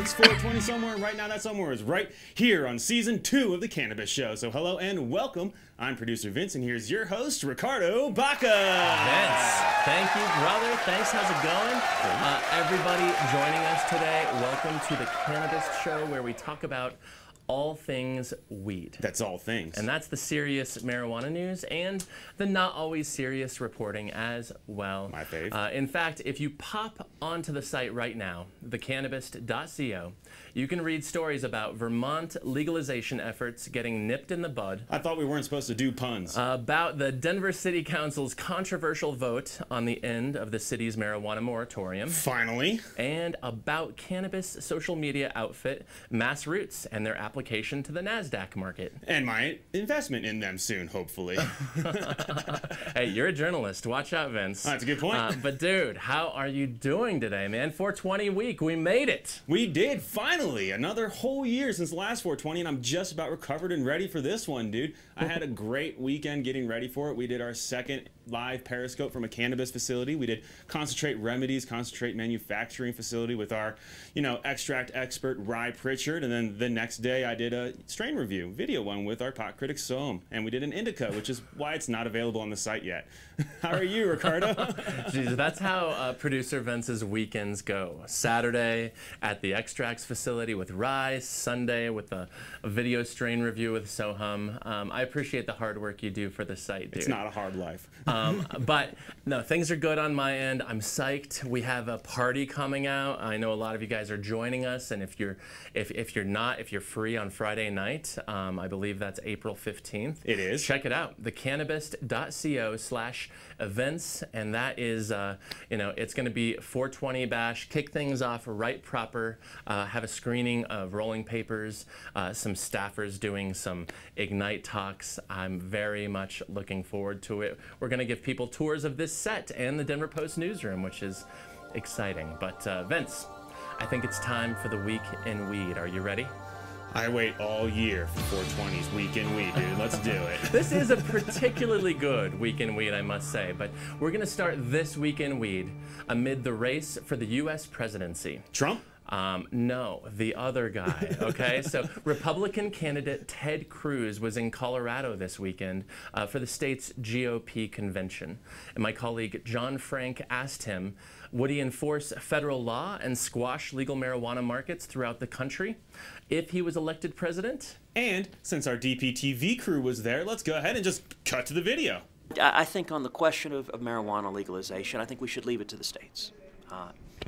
It's 4:20 somewhere, and right now that somewhere is right here on season 2 of The Cannabist Show. So hello and welcome. I'm producer Vince, and here's your host, Ricardo Baca. Vince, thank you, brother. Thanks, how's it going? Everybody joining us today, welcome to The Cannabist Show, where we talk about all things weed. That's all things. And that's the serious marijuana news and the not always serious reporting as well. My fave. In fact, if you pop onto the site right now, thecannabist.co, you can read stories about Vermont legalization efforts getting nipped in the bud. I thought we weren't supposed to do puns. About the Denver City Council's controversial vote on the end of the city's marijuana moratorium. Finally. And about cannabis social media outfit MassRoots and their application to the NASDAQ market. And my investment in them soon, hopefully. Hey, you're a journalist. Watch out, Vince. That's a good point. But dude, how are you doing today, man? 420 week. We made it. We did, finally. Another whole year since the last 420, and I'm just about recovered and ready for this one, dude. I had a great weekend getting ready for it. We did our second live Periscope from a cannabis facility. We did concentrate remedies, concentrate manufacturing facility with our, you know, extract expert, Rye Pritchard. And then the next day, I did a strain review video one with our pot critic Soham, and we did an indica, which is why it's not available on the site yet. How are you, Ricardo? Jeez, that's how producer Vince's weekends go. Saturday at the extracts facility with Rye, Sunday with a video strain review with Soham. I appreciate the hard work you do for the site, dude. It's not a hard life. But no, things are good on my end. I'm psyched. We have a party coming out. I know a lot of you guys are joining us, and if you're free on Friday night. I believe that's April 15th. It is. Check it out, thecannabist.co/events, and that is, you know, it's going to be 420 bash, kick things off right proper, have a screening of rolling papers, some staffers doing some Ignite talks. I'm very much looking forward to it. We're going to give people tours of this set and the Denver Post newsroom, which is exciting. But Vince, I think it's time for the Week in Weed. Are you ready? I wait all year for 420's Week in Weed, dude. Let's do it. This is a particularly good Week in Weed, I must say. But we're going to start this Week in Weed amid the race for the U.S. presidency. Trump? No, the other guy, okay? So Republican candidate Ted Cruz was in Colorado this weekend for the state's GOP convention. And my colleague John Frank asked him, would he enforce federal law and squash legal marijuana markets throughout the country if he was elected president? And since our DPTV crew was there, let's go ahead and just cut to the video. I think on the question of marijuana legalization, I think we should leave it to the states.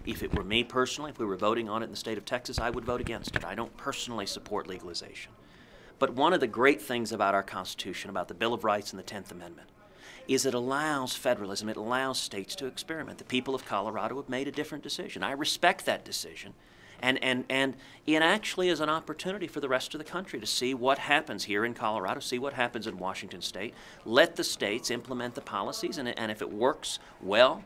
If it were me personally, if we were voting on it in the state of Texas, I would vote against it. I don't personally support legalization. But one of the great things about our Constitution, about the Bill of Rights and the 10th Amendment, is it allows federalism, it allows states to experiment. The people of Colorado have made a different decision. I respect that decision. And it actually is an opportunity for the rest of the country to see what happens here in Colorado, see what happens in Washington State. Let the states implement the policies, and if it works well,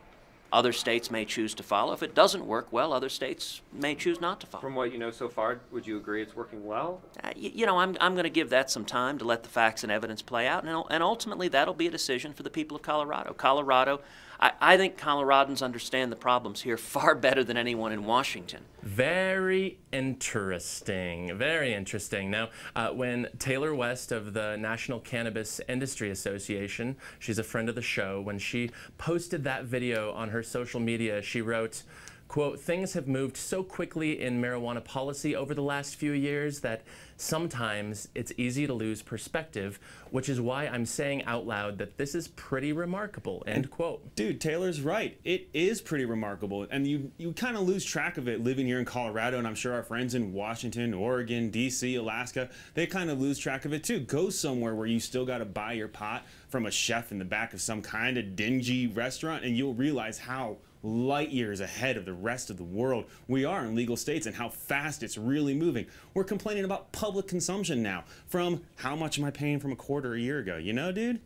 other states may choose to follow. If it doesn't work well, other states may choose not to follow. From what you know so far, would you agree it's working well? You know, I'm going to give that some time to let the facts and evidence play out, and ultimately that'll be a decision for the people of Colorado. I think Coloradans understand the problems here far better than anyone in Washington. Very interesting. Very interesting. Now, when Taylor West of the National Cannabis Industry Association, she's a friend of the show, when she posted that video on her social media, she wrote, quote, "Things have moved so quickly in marijuana policy over the last few years that sometimes it's easy to lose perspective, which is why I'm saying out loud that this is pretty remarkable," end quote. Dude, Taylor's right. It is pretty remarkable. And you kind of lose track of it living here in Colorado, and I'm sure our friends in Washington, Oregon, D.C., Alaska, they kind of lose track of it too. Go somewhere where you still got to buy your pot from a chef in the back of some kind of dingy restaurant, and you'll realize how light years ahead of the rest of the world we are in legal states and how fast it's really moving. We're complaining about public consumption now from how much am I paying from a quarter a year ago, you know, dude?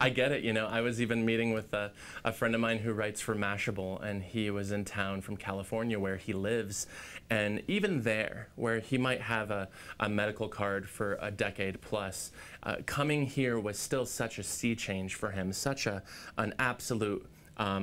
I get it. You know, I was even meeting with a friend of mine who writes for Mashable, and he was in town from California where he lives, and even there where he might have a medical card for a decade plus, coming here was still such a sea change for him, such an absolute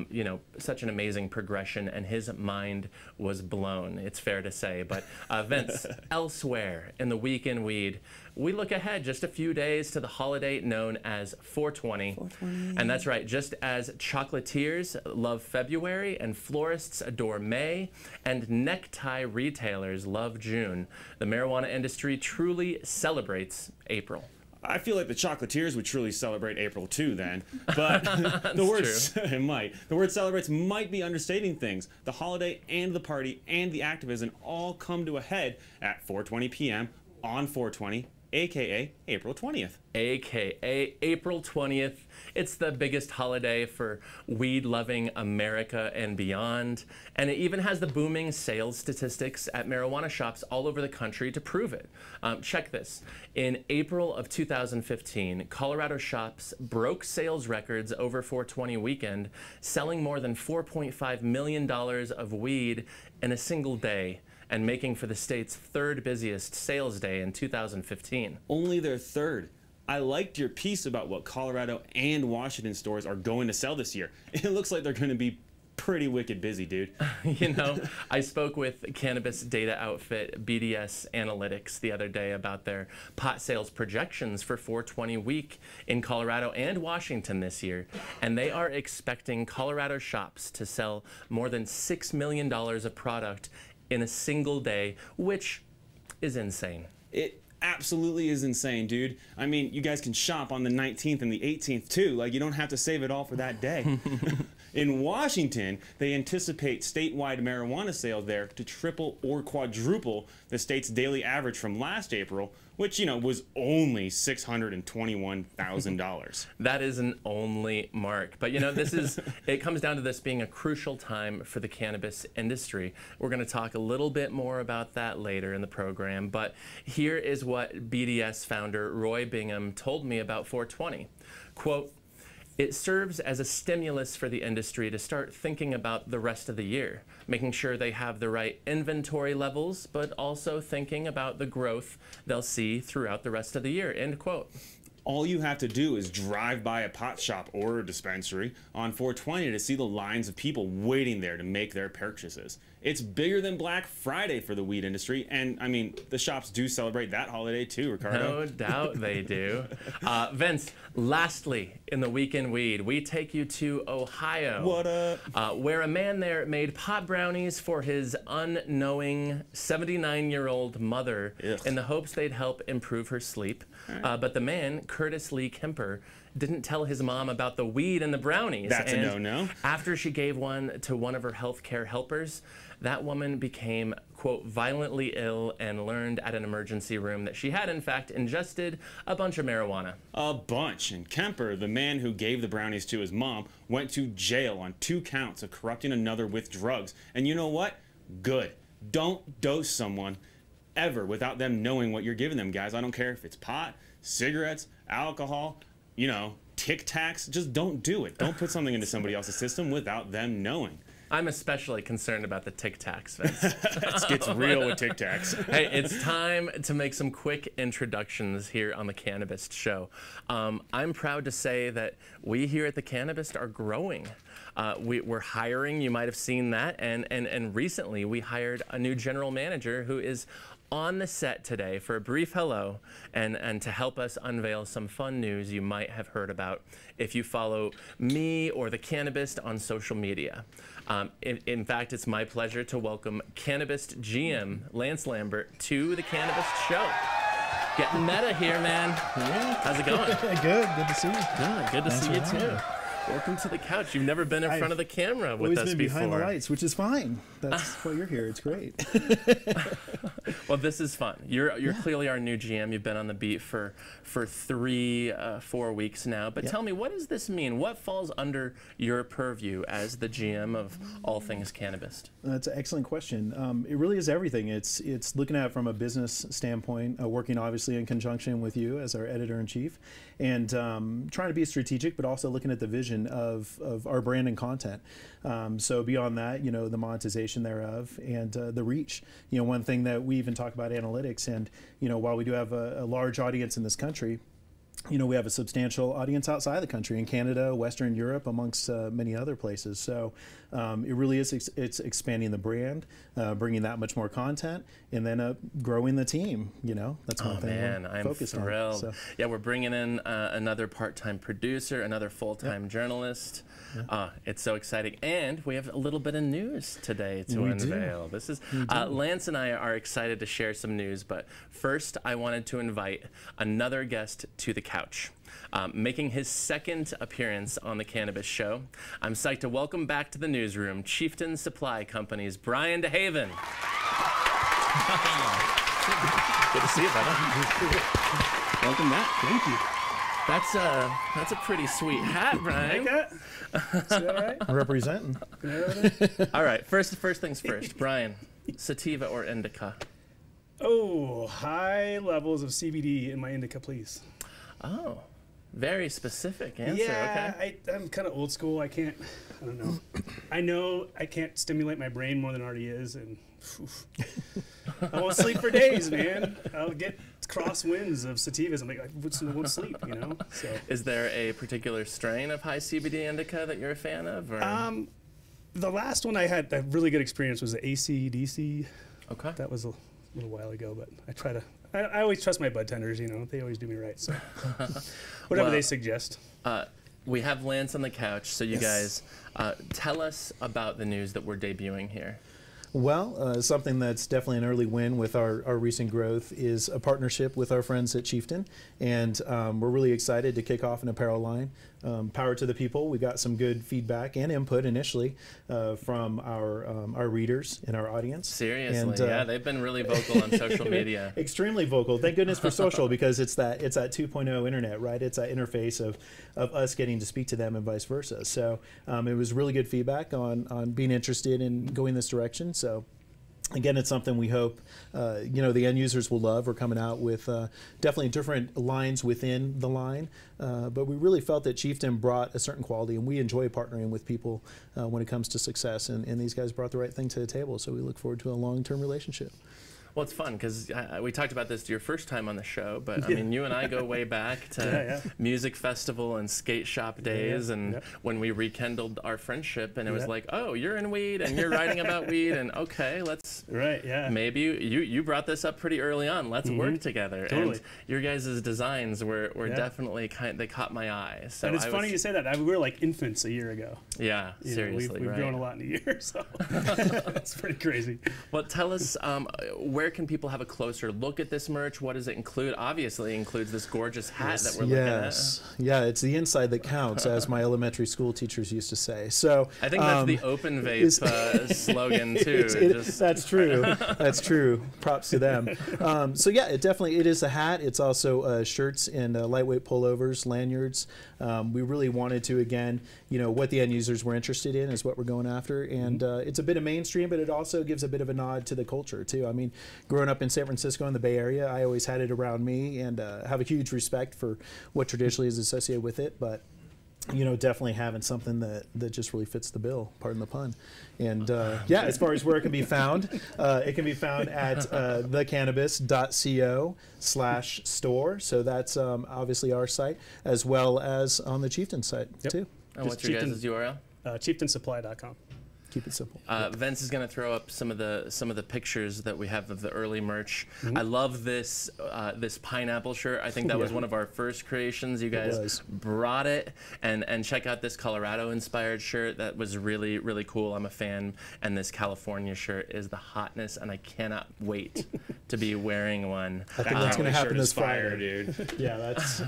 you know, such an amazing progression, and his mind was blown, it's fair to say. But Vince, elsewhere in the Week in Weed, we look ahead just a few days to the holiday known as 420. 420. And that's right, just as chocolatiers love February and florists adore May and necktie retailers love June, the marijuana industry truly celebrates April. I feel like the chocolatiers would truly celebrate April too then, but the word it might. The word celebrates might be understating things. The holiday and the party and the activism all come to a head at 4:20 p.m. on 420, aka April 20th. AKA April 20th. It's the biggest holiday for weed-loving America and beyond, and it even has the booming sales statistics at marijuana shops all over the country to prove it. Check this. In April of 2015, Colorado shops broke sales records over 420 weekend, selling more than $4.5 million of weed in a single day, and making for the state's third busiest sales day in 2015. Only their third. I liked your piece about what Colorado and Washington stores are going to sell this year. It looks like they're going to be pretty wicked busy, dude. You know, I spoke with cannabis data outfit BDS Analytics the other day about their pot sales projections for 420 week in Colorado and Washington this year, and they are expecting Colorado shops to sell more than $6 million of product in a single day, which is insane. It absolutely is insane, dude. I mean, you guys can shop on the 19th and the 18th too. Like, you don't have to save it all for that day. In Washington, they anticipate statewide marijuana sales there to triple or quadruple the state's daily average from last April, which, you know, was only $621,000. That is an only mark. But, you know, this is, it comes down to this being a crucial time for the cannabis industry. We're going to talk a little bit more about that later in the program. But here is what BDS founder Roy Bingham told me about 420. Quote, "It serves as a stimulus for the industry to start thinking about the rest of the year, making sure they have the right inventory levels, but also thinking about the growth they'll see throughout the rest of the year," end quote. All you have to do is drive by a pot shop or a dispensary on 420 to see the lines of people waiting there to make their purchases. It's bigger than Black Friday for the weed industry, and I mean, the shops do celebrate that holiday too, Ricardo. No doubt they do. Vince, lastly, in the Week in Weed, we take you to Ohio. What up? Where a man there made pot brownies for his unknowing 79-year-old mother. Ugh. In the hopes they'd help improve her sleep. Right. But the man, Curtis Lee Kemper, didn't tell his mom about the weed and the brownies. That's a no-no. After she gave one to one of her healthcare helpers, that woman became, quote, violently ill and learned at an emergency room that she had, in fact, ingested a bunch of marijuana. A bunch. And Kemper, the man who gave the brownies to his mom, went to jail on 2 counts of corrupting another with drugs. And you know what? Good. Don't dose someone ever without them knowing what you're giving them, guys. I don't care if it's pot, cigarettes, alcohol, you know, Tic Tacs. Just don't do it. Don't put something into somebody else's system without them knowing. I'm especially concerned about the Tic Tacs, Vince. It gets real with Tic Tacs. Hey, it's time to make some quick introductions here on The Cannabist Show. I'm proud to say that we here at The Cannabist are growing. We're hiring, you might have seen that, and recently we hired a new general manager who is on the set today for a brief hello and to help us unveil some fun news you might have heard about if you follow me or The Cannabist on social media. In fact, it's my pleasure to welcome Cannabist GM Lance Lambert to The Cannabist Show. Getting meta here, man. Yeah. How's it going? Good. Good to see you. Good. Good to see you too. Welcome to the couch. You've never been in front of the camera with us before. Always been behind the lights, which is fine. That's why you're here. It's great. Well, this is fun. You're clearly our new GM. You've been on the beat for 4 weeks now. But tell me, what does this mean? What falls under your purview as the GM of all things cannabis? That's an excellent question. It really is everything. It's looking at it from a business standpoint, working obviously in conjunction with you as our editor-in-chief, and trying to be strategic, but also looking at the vision of our brand and content. So beyond that, you know, the monetization thereof and the reach. You know, one thing that we even talk about analytics, and, you know, while we do have a large audience in this country, you know, we have a substantial audience outside the country, in Canada, Western Europe, amongst many other places. So it really is, it's expanding the brand, bringing that much more content, and then growing the team, you know. That's one thing I'm focused on. So. Yeah, we're bringing in another part-time producer, another full-time journalist. Yep. It's so exciting. And we have a little bit of news today to unveil. This is Lance and I are excited to share some news, but first I wanted to invite another guest to the couch. Making his second appearance on The Cannabist Show, I'm psyched to welcome back to the newsroom Chieftain Supply Company's Brian DeHaven. Good to see you, brother. Welcome back. Thank you. That's a pretty sweet hat, Brian. Like it? Is that right? I'm representing. All right. First things first, Brian. Sativa or indica? Oh, high levels of CBD in my indica, please. Oh, very specific answer. Yeah, okay. I'm kind of old school. I don't know. I know I can't stimulate my brain more than it already is, and I won't sleep for days, man. I'll get crosswinds of sativas. I'm like, I won't sleep, you know? So. Is there a particular strain of high CBD indica that you're a fan of? Or? The last one I had a really good experience was the ACDC. Okay. That was a little while ago, but I try to... I always trust my bud tenders, you know. They always do me right, so whatever they suggest. We have Lance on the couch, so you guys tell us about the news that we're debuting here. Well, something that's definitely an early win with our recent growth is a partnership with our friends at Chieftain, and we're really excited to kick off an apparel line. Power to the people. We got some good feedback and input initially from our readers and our audience. Seriously, and, yeah, they've been really vocal on social media. Extremely vocal. Thank goodness for social, because it's that 2.0 internet, right? It's that interface of us getting to speak to them and vice versa. So it was really good feedback on being interested in going this direction. So. Again, it's something we hope you know, the end users will love. We're coming out with definitely different lines within the line, but we really felt that Chieftain brought a certain quality, and we enjoy partnering with people when it comes to success, and these guys brought the right thing to the table, so we look forward to a long-term relationship. Well, it's fun because we talked about this your first time on the show, but I mean, you and I go way back to music festival and skate shop days, and when we rekindled our friendship, and it was like, oh, you're in weed, and you're writing about weed, and okay, let's maybe you brought this up pretty early on. Let's work together. Totally. And your guys' designs were definitely they caught my eye. So and it's funny you say that. We were like infants a year ago. Yeah, you seriously, know, we've grown a lot in a year, so that's pretty crazy. Well, tell us where can people have a closer look at this merch? What does it include? Obviously, it includes this gorgeous hat that we're looking at. Yeah, it's the inside that counts, as my elementary school teachers used to say. So I think that's the open vape slogan too. That's true. That's true. Props to them. So yeah, it is a hat. It's also shirts and lightweight pullovers, lanyards. We really wanted to, again, you know, what the end users were interested in is what we're going after, and it's a bit of mainstream, but it also gives a bit of a nod to the culture too. I mean, growing up in San Francisco in the Bay Area, I always had it around me, and have a huge respect for what traditionally is associated with it, but you know, definitely having something that just really fits the bill, pardon the pun. And yeah, as far as where it can be found at thecannabist.co/store. So that's obviously our site, as well as on the Chieftain site too. And what's your guys' URL? Chieftainsupply.com. Keep it simple. Vince is going to throw up some of the pictures that we have of the early merch. Mm-hmm. I love this this pineapple shirt. I think that was one of our first creations. You guys brought it, and check out this Colorado inspired shirt. That was really, really cool. I'm a fan, and this California shirt is the hotness, and I cannot wait to be wearing one. I think that's going to happen this Friday, dude. Yeah, that's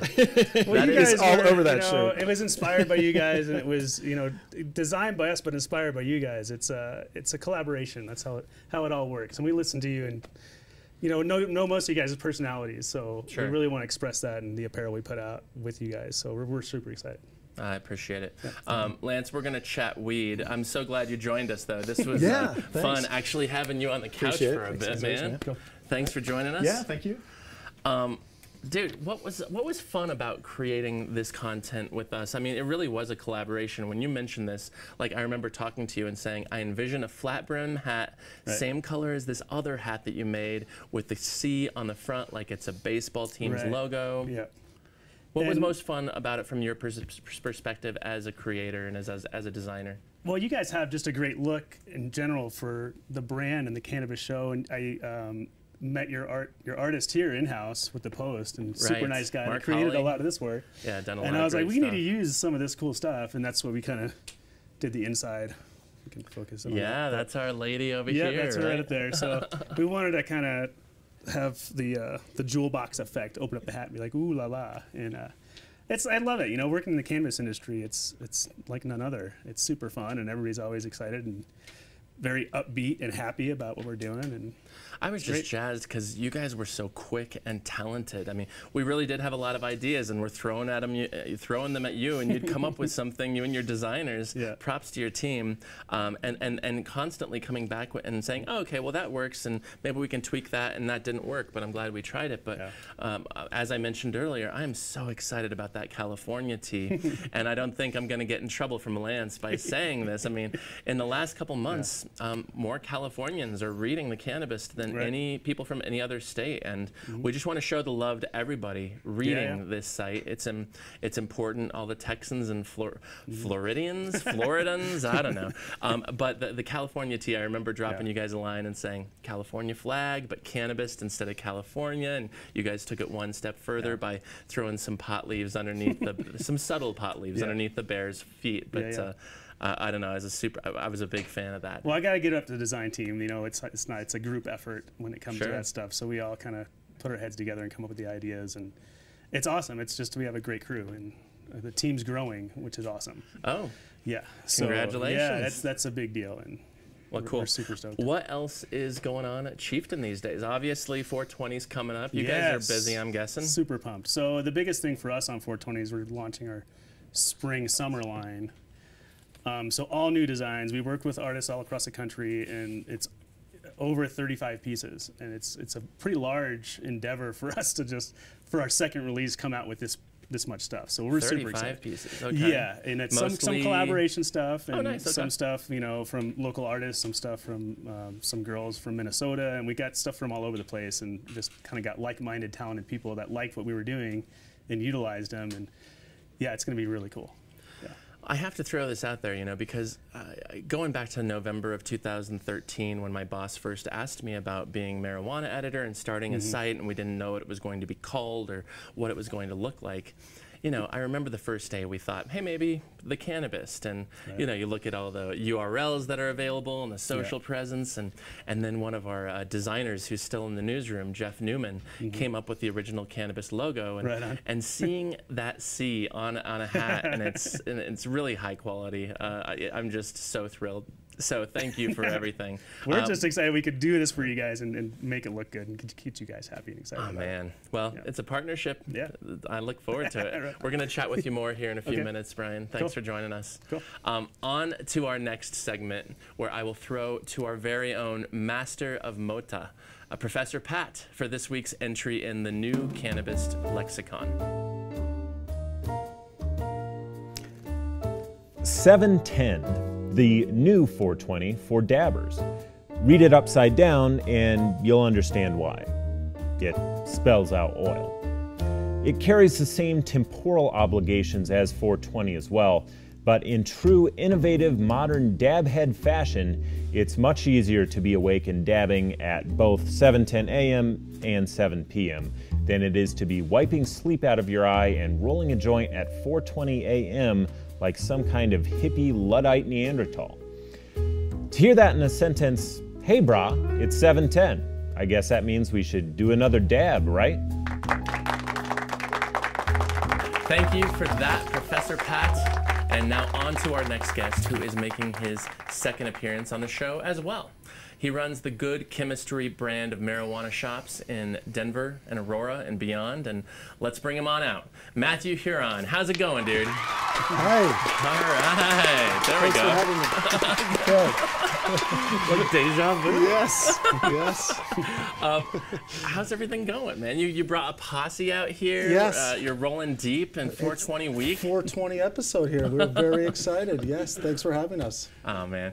well, you guys is all over that shirt. It was inspired by you guys, and it was, you know, designed by us, but inspired by you guys. It's a collaboration. That's how it all works. And we listen to you, and you know most of you guys' personalities. So we really want to express that in the apparel we put out with you guys. So we're super excited. I appreciate it. Lance, we're going to chat weed. I'm so glad you joined us, though. This was fun actually having you on the couch for a bit, man. Thanks for joining us. Yeah, thank you. Dude, what was fun about creating this content with us? I mean, it really was a collaboration. When you mentioned this, like, I remember talking to you and saying, I envision a flat brim hat, same color as this other hat that you made with the C on the front, like it's a baseball team's logo. Yeah. What was most fun about it from your perspective as a creator and as a designer? Well, you guys have just a great look in general for the brand and the Cannabist Show, and I met your artist here in house with the Post, and super nice guy. Mark created Holly. A lot of this work. Yeah, done a lot. And I was like, we need to use some of this cool stuff, and that's what we kind of did the inside. We can focus on. Yeah, that's our lady over here. Yeah, that's right up there. So we wanted to kind of have the jewel box effect, open up the hat and be like, ooh la la. And I love it, you know, working in the cannabis industry, it's like none other. It's super fun, and everybody's always excited and very upbeat and happy about what we're doing. And I was just jazzed because you guys were so quick and talented. I mean, we really did have a lot of ideas, and we're throwing them at you, and you'd come up with something, you and your designers. Yeah. Props to your team, and constantly coming back and saying, oh, okay, well that works, and maybe we can tweak that, and that didn't work, but I'm glad we tried it. But yeah. As I mentioned earlier, I am so excited about that California tea, and I don't think I'm going to get in trouble from Lance by saying this. I mean, in the last couple months. Yeah. More Californians are reading The Cannabist than any people from any other state, and we just want to show the love to everybody reading this site. It's important. All the Texans and Floridans, I don't know. But the California tea, I remember dropping you guys a line and saying California flag, but Cannabist instead of California, and you guys took it one step further by throwing some pot leaves underneath some subtle pot leaves underneath the bear's feet, but. Yeah, yeah. I don't know. I was a big fan of that. Well, I got to get up to the design team. You know, it's a group effort when it comes to that stuff. So we all kind of put our heads together and come up with the ideas, and it's awesome. It's just we have a great crew, and the team's growing, which is awesome. Oh, yeah! So, congratulations. Yeah, that's a big deal, and well, cool. We're super stoked. What else is going on at Chieftain these days? Obviously, 420's coming up. You guys are busy, I'm guessing. Super pumped. So the biggest thing for us on 420 is we're launching our spring summer line. So all new designs. We work with artists all across the country, and it's over 35 pieces, and it's a pretty large endeavor for us to just for our second release come out with this much stuff. So we're super excited. 35 pieces. Okay. Yeah, and it's some collaboration stuff, and some stuff, you know, from local artists, some stuff from some girls from Minnesota, and we got stuff from all over the place, and just kind of got like-minded, talented people that liked what we were doing, and utilized them, and yeah, it's going to be really cool. I have to throw this out there, you know, because going back to November of 2013, when my boss first asked me about being marijuana editor and starting a site, and we didn't know what it was going to be called or what it was going to look like, you know, I remember the first day we thought, hey, maybe The Cannabist, and you know, you look at all the URLs that are available and the social presence, and then one of our designers who's still in the newsroom, Jeff Newman, came up with the original Cannabist logo, and and seeing that C on a hat, and it's really high quality. I'm just so thrilled. So thank you for everything. We're just excited we could do this for you guys and make it look good and keep you guys happy and excited. Oh, man. Well, it's a partnership. Yeah. I look forward to it. We're going to chat with you more here in a few minutes, Brian. Thanks for joining us. Cool. On to our next segment, where I will throw to our very own master of Mota, Professor Pat, for this week's entry in the new Cannabist lexicon. 710. The new 420 for dabbers. Read it upside down and you'll understand why. It spells out oil. It carries the same temporal obligations as 420 as well, but in true innovative modern dabhead fashion, it's much easier to be awake and dabbing at both 7:10 a.m. and 7 p.m. than it is to be wiping sleep out of your eye and rolling a joint at 4:20 a.m. like some kind of hippie Luddite Neanderthal. To hear that in a sentence, hey brah, it's 7:10. I guess that means we should do another dab, right? Thank you for that, Professor Pat. And now on to our next guest, who is making his second appearance on the show as well. He runs the Good Chemistry brand of marijuana shops in Denver and Aurora and beyond. And let's bring him on out. Matthew Huron, how's it going, dude? All right. There we go. Thanks for having me. What a deja vu. Yes. Yes. How's everything going, man? You brought a posse out here. Yes. You're rolling deep in 420 week. 420 episode here. We're very excited. Yes. Thanks for having us. Oh man.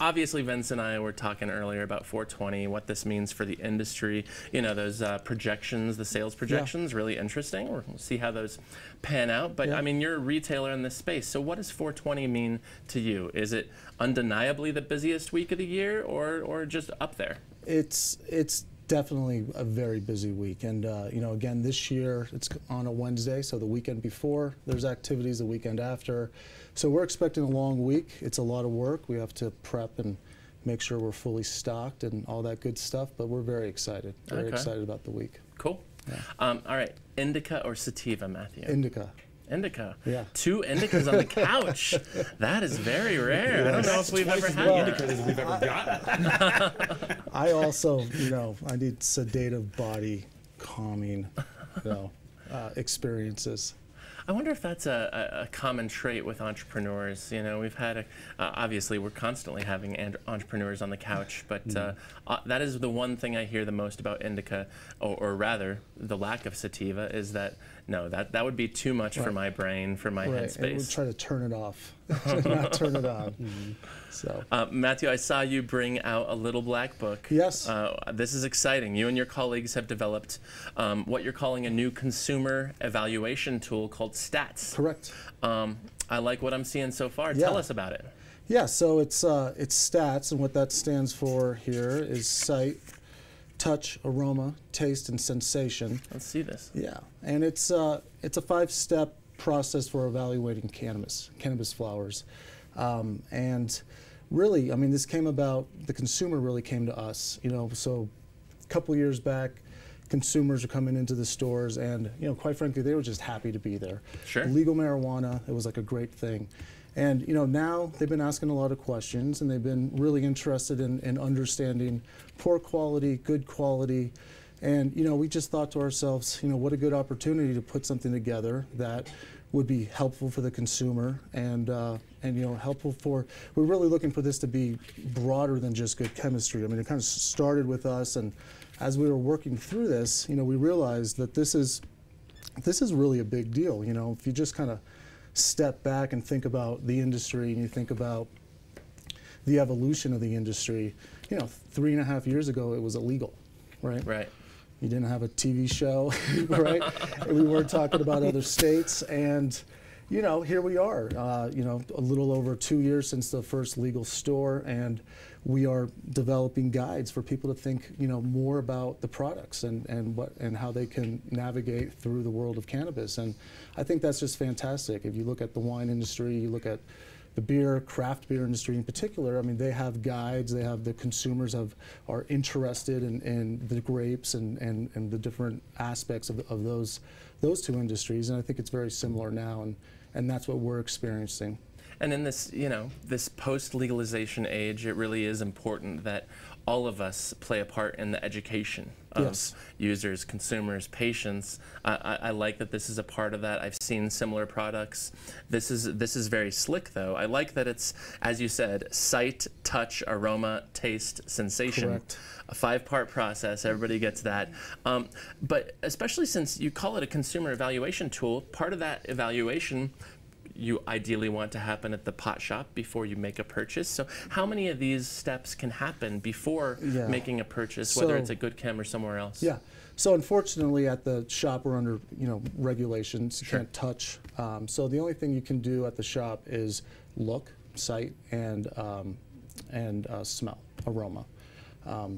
Obviously, Vince and I were talking earlier about 420, what this means for the industry. You know, those projections, the sales projections, really interesting. We'll see how those pan out. But I mean, you're a retailer in this space. So what does 420 mean to you? Is it undeniably the busiest week of the year, or just up there? It's definitely a very busy week, and you know, again, this year it's on a Wednesday, so the weekend before there's activities, the weekend after, so we're expecting a long week. It's a lot of work. We have to prep and make sure we're fully stocked and all that good stuff, but we're very excited. Very excited about the week. Cool. All right, indica or sativa, Matthew? Indica. Indica. Yeah. 2 indicas on the couch. That is very rare. I don't know if we've ever had indicas as we've ever gotten. I also, you know, I need sedative, body calming, you know, experiences. I wonder if that's a common trait with entrepreneurs. You know, we've had, obviously, we're constantly having entrepreneurs on the couch, but that is the one thing I hear the most about indica, or rather, the lack of sativa, is that, no, that would be too much for my brain, for my headspace. We'll try to turn it off, not turn it on. So, Matthew, I saw you bring out a little black book. Yes. This is exciting. You and your colleagues have developed what you're calling a new consumer evaluation tool called Stats. Correct. I like what I'm seeing so far. Tell us about it. Yeah. So it's Stats, and what that stands for here is sight, touch, aroma, taste, and sensation. Let's see this. Yeah, and it's a 5-step process for evaluating cannabis flowers, and really, I mean, this came about. The consumer really came to us, you know. So, a couple years back, consumers are coming into the stores, and you know, quite frankly, they were just happy to be there. Sure. Legal marijuana, it was like a great thing. And you know, now they've been asking a lot of questions, and they've been really interested in understanding poor quality, good quality, and you know, we just thought to ourselves, you know, what a good opportunity to put something together that would be helpful for the consumer, and you know, helpful for. We're really looking for this to be broader than just Good Chemistry. I mean, it kind of started with us, and as we were working through this, you know, we realized that this is really a big deal. You know, if you just kind of step back and think about the industry, and you think about the evolution of the industry, you know, 3.5 years ago it was illegal, right? Right. You didn't have a TV show, right? We weren't talking about other states, and you know, here we are, you know, a little over 2 years since the first legal store, and we are developing guides for people to think, you know, more about the products and how they can navigate through the world of cannabis. And I think that's just fantastic. If you look at the wine industry, you look at the beer, craft beer industry in particular, I mean, they have guides, they have the consumers are interested in the grapes and the different aspects of those two industries. And I think it's very similar now, and that's what we're experiencing. And in this, you know, this post-legalization age, it really is important that all of us play a part in the education of users, consumers, patients. I like that this is a part of that. I've seen similar products. This is very slick, though. I like that it's, as you said, sight, touch, aroma, taste, sensation. Correct. A 5-part process. Everybody gets that. But especially since you call it a consumer evaluation tool, part of that evaluation you ideally want to happen at the pot shop before you make a purchase. So how many of these steps can happen before making a purchase, whether it's a Good Chem or somewhere else? Yeah. So unfortunately at the shop we're under, you know, regulations. You can't touch. So the only thing you can do at the shop is look, sight, and smell, aroma.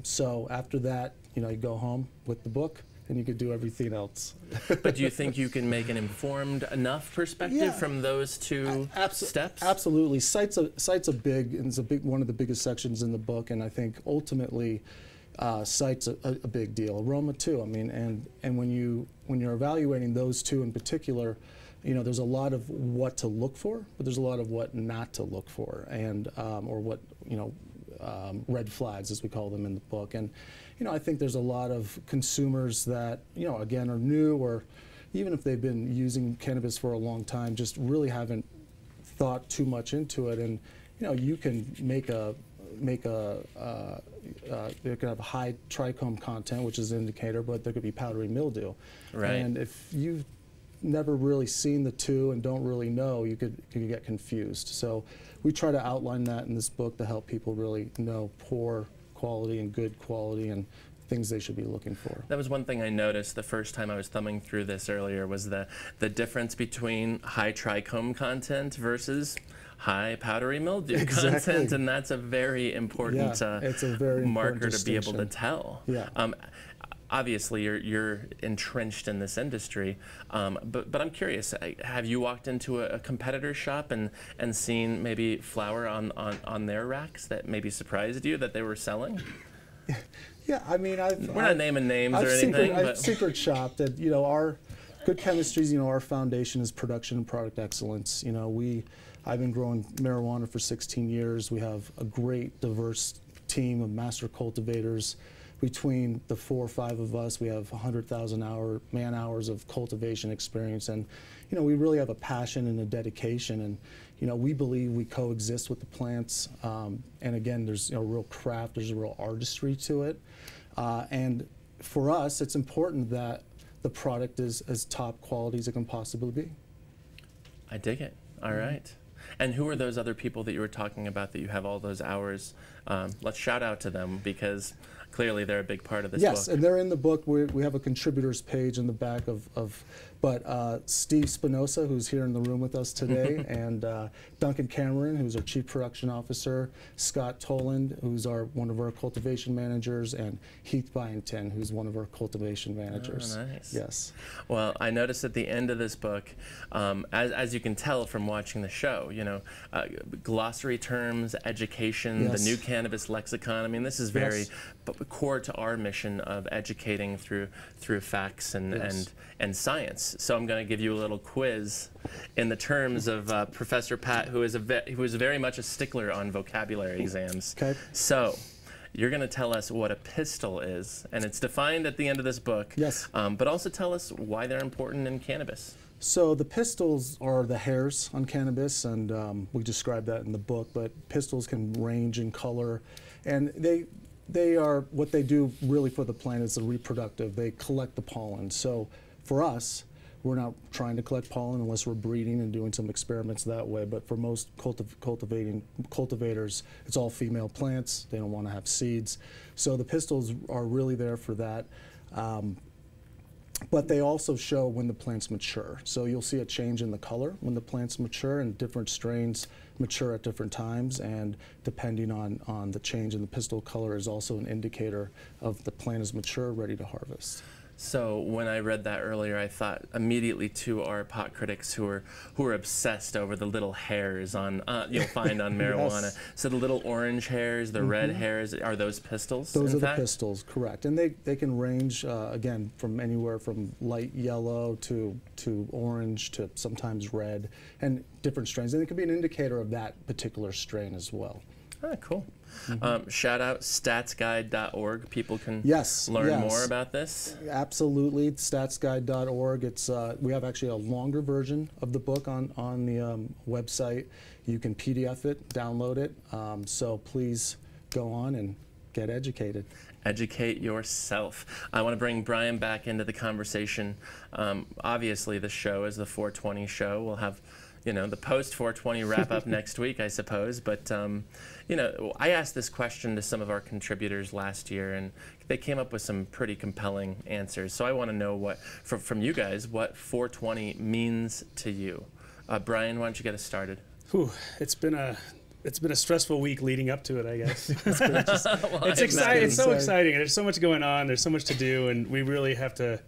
So after that, you know, you go home with the book, and you could do everything else. But do you think you can make an informed enough perspective from those two steps? Absolutely. Sight's a big, and it's a big, one of the biggest sections in the book, and I think ultimately sight's a big deal. Aroma too. I mean, and when you're evaluating those two in particular, you know, there's a lot of what to look for, but there's a lot of what not to look for, and or what, you know, red flags, as we call them in the book. And you know, I think there's a lot of consumers that, you know, again, are new, or even if they've been using cannabis for a long time, just really haven't thought too much into it. And you know, you can make a they could have high trichome content, which is an indicator, but there could be powdery mildew. Right. And if you've never really seen the two and don't really know, you could get confused. So we try to outline that in this book to help people really know poor quality and good quality and things they should be looking for. That was one thing I noticed the first time I was thumbing through this earlier, was the difference between high trichome content versus high powdery mildew content, and that's a very important marker to be able to tell. Yeah. Obviously, you're entrenched in this industry, but I'm curious. Have you walked into a competitor shop and seen maybe flower on their racks that maybe surprised you that they were selling? Yeah, I mean, we're not naming names or anything. I've secret shopped at, you know, our Good Chemistry's, you know, our foundation is production and product excellence. You know, I've been growing marijuana for 16 years. We have a great, diverse team of master cultivators. Between the 4 or 5 of us, we have 100,000 man-hours of cultivation experience. And, you know, we really have a passion and a dedication. And, you know, we believe we coexist with the plants. And again, there's, you know, real craft, there's a real artistry to it. And for us, it's important that the product is as top quality as it can possibly be. I dig it. All right. And who are those other people that you were talking about that you have all those hours? Let's shout out to them, because clearly they're a big part of this book. Yes, and they're in the book. We have a contributors page in the back but Steve Spinoza, who's here in the room with us today, and Duncan Cameron, who's our chief production officer, Scott Toland, who's one of our cultivation managers, and Heath Byington, who's one of our cultivation managers. Oh, nice. Yes. Well, I noticed at the end of this book, as you can tell from watching the show, you know, glossary terms, education, the new cannabis lexicon. I mean, this is very core to our mission of educating through facts and science. So I'm going to give you a little quiz in the terms of Professor Pat, who is very much a stickler on vocabulary exams. Okay. So you're going to tell us what a pistil is, and it's defined at the end of this book. Yes. But also tell us why they're important in cannabis. So the pistils are the hairs on cannabis, and we describe that in the book. But pistils can range in color, and they are what they do really for the plant is the reproductive. They collect the pollen. So for us, we're not trying to collect pollen unless we're breeding and doing some experiments that way. But for most cultivators, it's all female plants. They don't want to have seeds. So the pistils are really there for that. But they also show when the plants mature. So you'll see a change in the color when the plants mature, and different strains mature at different times, and depending on the change in the pistil color is also an indicator of the plant is mature, ready to harvest. So when I read that earlier, I thought immediately to our pot critics who are obsessed over the little hairs on you'll find on marijuana. Yes. So the little orange hairs, the red hairs, are those pistils? Those are the pistils, correct. And they can range again from anywhere from light yellow to orange to sometimes red, and different strains. And it can be an indicator of that particular strain as well. Ah, cool. Shout out statsguide.org. People can learn more about this. Absolutely, statsguide.org. It's we have actually a longer version of the book on the website. You can PDF it, download it. So please go on and get educated. Educate yourself. I want to bring Brian back into the conversation. Obviously, the show is the 420 show. We'll have, you know, the post 420 wrap up next week, I suppose. But you know, I asked this question to some of our contributors last year, and they came up with some pretty compelling answers. So I want to know what, from you guys, what 420 means to you. Brian, why don't you get us started? Whew, it's been a stressful week leading up to it, I guess. It's exciting. It's so exciting. There's so much going on. There's so much to do, and we really have to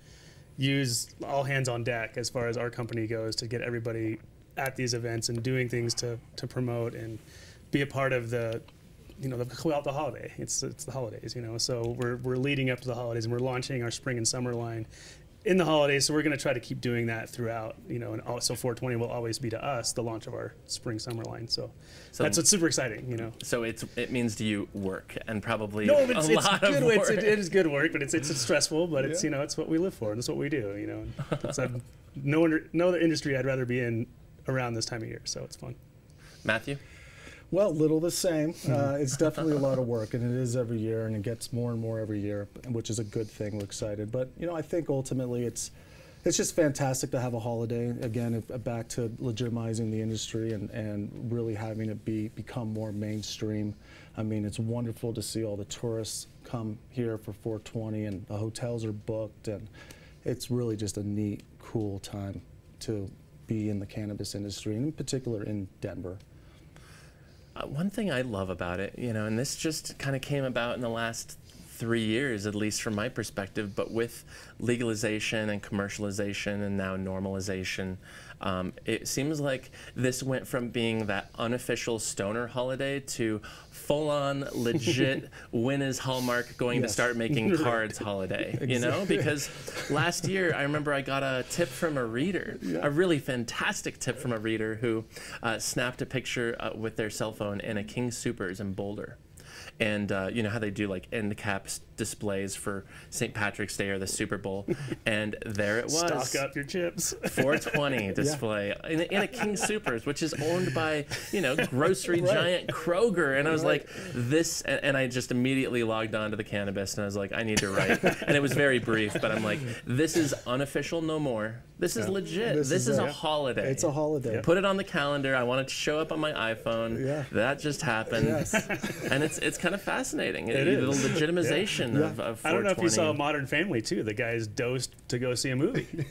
use all hands on deck as far as our company goes to get everybody at these events and doing things to promote and be a part of the, you know, the holiday. It's the holidays, you know. So we're leading up to the holidays, and we're launching our spring and summer line in the holidays, so we're going to try to keep doing that throughout, you know, and also 420 will always be to us the launch of our spring summer line, so that's what's super exciting, you know. So it means to you work and probably no, but it's a lot of work. It is good work, but it's stressful, but it's, you know, it's what we live for and it's what we do, you know. It's no other industry I'd rather be in around this time of year, so it's fun. Matthew? Well, little the same. It's definitely a lot of work, and it is every year, and it gets more and more every year, which is a good thing. We're excited, but you know, I think ultimately it's just fantastic to have a holiday again. Back to legitimizing the industry and really having it become more mainstream. I mean, it's wonderful to see all the tourists come here for 420, and the hotels are booked, and it's really just a neat, cool time to be in the cannabis industry, and in particular in Denver. One thing I love about it, you know, and this just kind of came about in the last 3 years, at least from my perspective, but with legalization and commercialization and now normalization, it seems like this went from being that unofficial stoner holiday to full-on, legit, when is Hallmark going to start making cards holiday, you know? Because last year, I remember I got a tip from a reader, a really fantastic tip from a reader who snapped a picture with their cell phone in a King Soopers in Boulder. And you know how they do like end cap displays for St. Patrick's Day or the Super Bowl, and there it was. Stock up your chips. 420 display in a King Soopers, which is owned by, you know, grocery giant Kroger, and I was like, this, and I just immediately logged on to the Cannabist, and I was like, I need to write, and it was very brief, but I'm like, this is unofficial no more. This is legit. This is a holiday. It's a holiday. Put it on the calendar. I want it to show up on my iPhone. Yeah. That just happened. Yes. And it's kind of fascinating. It is. The legitimization of 420. I don't know if you saw Modern Family too. The guys dosed to go see a movie.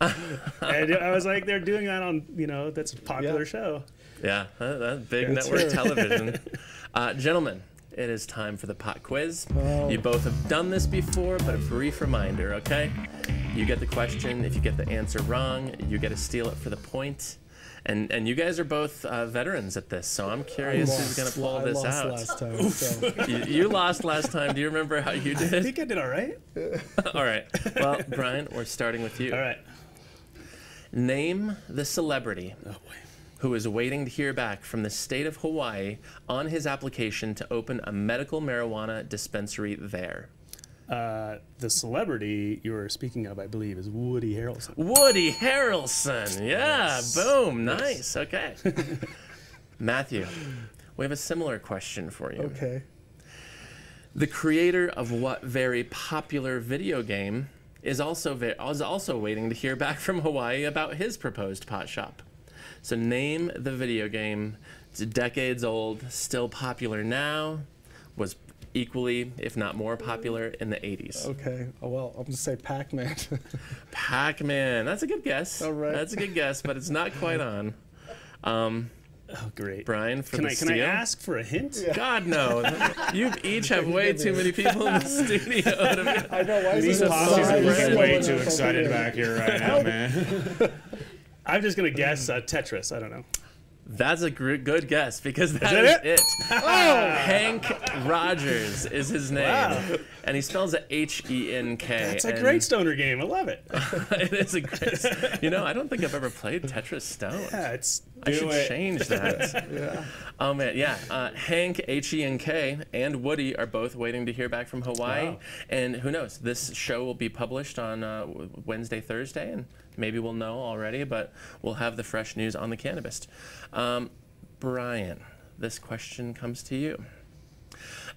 And I was like, they're doing that on, you know, that's a popular show. Yeah, that big network television. Gentlemen, it is time for the pot quiz. Oh. You both have done this before, but a brief reminder, okay? You get the question. If you get the answer wrong, you get to steal it for the point. And you guys are both veterans at this, so I'm curious who's going to pull this out. I lost last time. So. You lost last time. Do you remember how you did? I think I did all right. All right. Well, Brian, we're starting with you. All right. Name the celebrity who is waiting to hear back from the state of Hawaii on his application to open a medical marijuana dispensary there. The celebrity you were speaking of, I believe, is Woody Harrelson. Woody Harrelson, yes. Boom, nice, okay. Matthew, we have a similar question for you. Okay. The creator of what very popular video game is also waiting to hear back from Hawaii about his proposed pot shop. So name the video game. It's decades old, still popular now, was equally, if not more popular in the 80s. Okay, well, I'm gonna say Pac-Man. Pac-Man, that's a good guess. All right. That's a good guess, but it's not quite on. Oh, great. Brian, can I ask for a hint? Yeah. God, no. You each have way too many people in the studio. I know, why is this so way too excited back here right now, man. I'm just gonna guess Tetris, I don't know. That's a good guess, because that is it. Henk Rogers is his name, and he spells it H-E-N-K. That's a great stoner game. I love it. It is a great. You know, I don't think I've ever played Tetris Stone. Yeah, I should change that. Oh man, Henk H-E-N-K and Woody are both waiting to hear back from Hawaii, and who knows? This show will be published on Wednesday, Thursday, and maybe we'll know already, but we'll have the fresh news on the Cannabist. Brian, this question comes to you.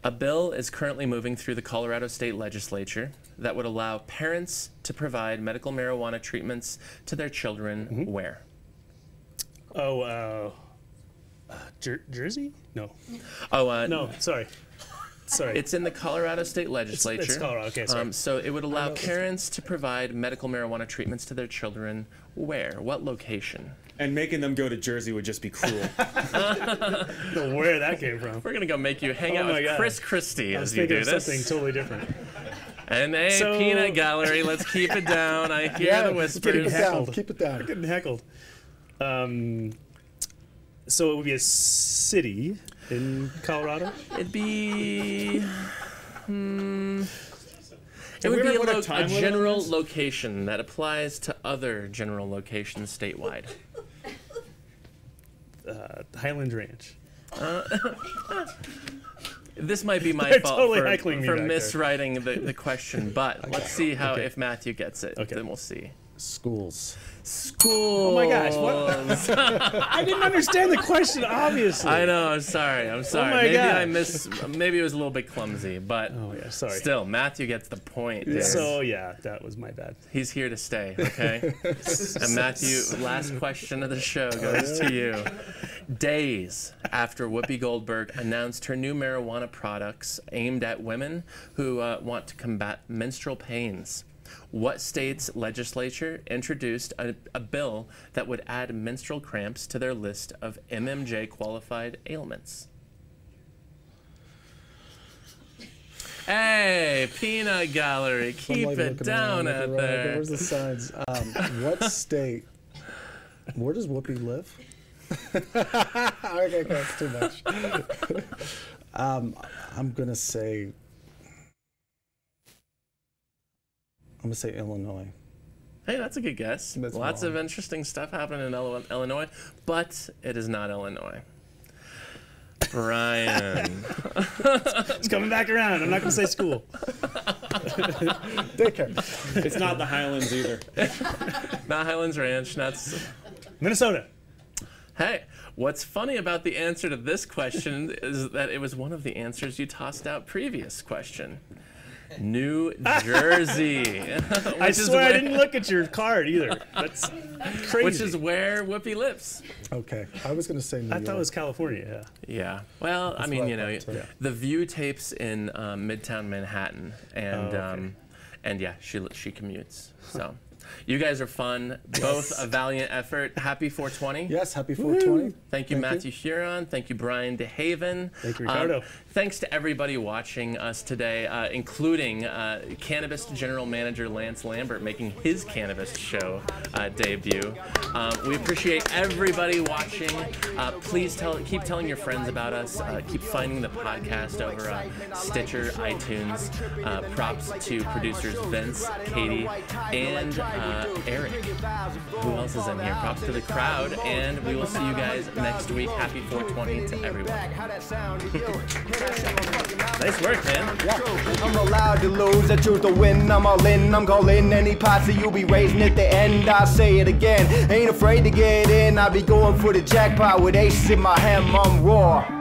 A bill is currently moving through the Colorado State Legislature that would allow parents to provide medical marijuana treatments to their children where? Oh, Jersey? No. Oh, no, sorry. Sorry. It's in the Colorado State Legislature. It's Colorado, okay, sorry. So it would allow parents to provide medical marijuana treatments to their children where? What location? And making them go to Jersey would just be cruel. I don't know where that came from. We're going to go make you hang out with Chris Christie as you do this. I was thinking of something totally different. And hey, so, peanut gallery, let's keep it down. I hear the whispers. Keep it down. We're getting heckled. So it would be a city in Colorado? It'd be... It would be a general location that applies to other general locations statewide. Highland Ranch. This might be my fault for miswriting the question, but okay. Let's see how if Matthew gets it, then we'll see. Schools. Schools. Oh my gosh! What? I didn't understand the question. Obviously. I know. I'm sorry. I'm sorry. Oh my gosh. Maybe it was a little bit clumsy, but still, Matthew gets the point. Yeah. So yeah, that was my bad. He's here to stay. Okay. And Matthew, last question of the show goes to you. Days after Whoopi Goldberg announced her new marijuana products aimed at women who want to combat menstrual pains, what state's legislature introduced a bill that would add menstrual cramps to their list of MMJ-qualified ailments? Hey, peanut gallery, keep it down out there. Where's the signs? What state? Where does Whoopi live? Okay, that's too much. I'm gonna say. I'm going to say Illinois. Hey, that's a good guess. That's Lots of interesting stuff happening in Illinois, but it is not Illinois. Brian. It's coming back around. I'm not going to say school. Daycare. It's not the Highlands either. Not Highlands Ranch. That's Minnesota. Hey, what's funny about the answer to this question is that it was one of the answers you tossed out previous question. New Jersey. I swear I didn't look at your card either. That's crazy. Which is where Whoopi lives. Okay. I was going to say New York. I thought it was California. Yeah. Yeah. Well, that's the View tapes in Midtown Manhattan. And, and yeah, she commutes. So you guys are fun. Both a valiant effort. Happy 420. Yes, happy 420. Thank you, Matthew Huron. Thank you, Brian DeHaven. Thank you, Ricardo. Thanks to everybody watching us today, including Cannabis General Manager Lance Lambert making his Cannabis Show debut. We appreciate everybody watching. Please keep telling your friends about us. Keep finding the podcast over Stitcher, iTunes. Props to producers Vince, Katie, and Eric. Who else is in here? Props to the crowd, and we will see you guys next week. Happy 420 to everyone. Nice work, man. Yeah. I'm allowed to lose, I choose to win. I'm all in, I'm calling any posse. You'll be raising at the end. I say it again, ain't afraid to get in. I be going for the jackpot with aces in my hand. I'm raw.